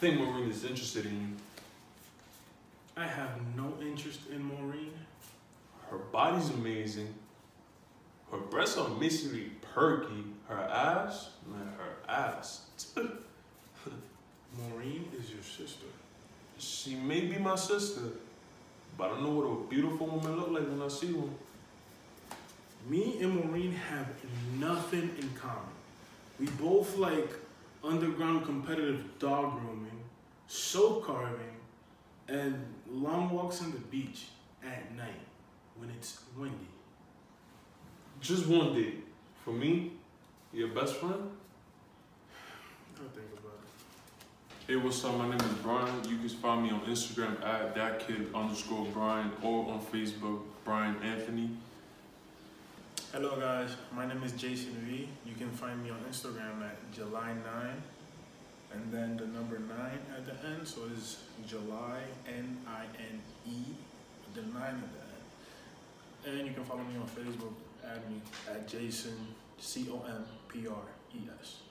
think Maureen is interested in you. I have no interest in Maureen. Her body's amazing. Her breasts are mysteriously perky. Her eyes, man, her eyes. Maureen is your sister. She may be my sister, but I don't know what a beautiful woman look like when I see one. Me and Maureen have nothing in common. We both like underground competitive dog grooming, soap carving, and long walks on the beach at night when it's windy. Just one day. For me, your best friend? I'll think about it. Hey, what's up? My name is Brian. You can find me on Instagram at thatkid_Brian or on Facebook, Brian Anthony. Hello guys, my name is Jason V. You can find me on Instagram at July9 and then the number 9 at the end, so it's July N-I-N-E, the 9 at the end. And you can follow me on Facebook, add me at Jason C-O-M-P-R-E-S.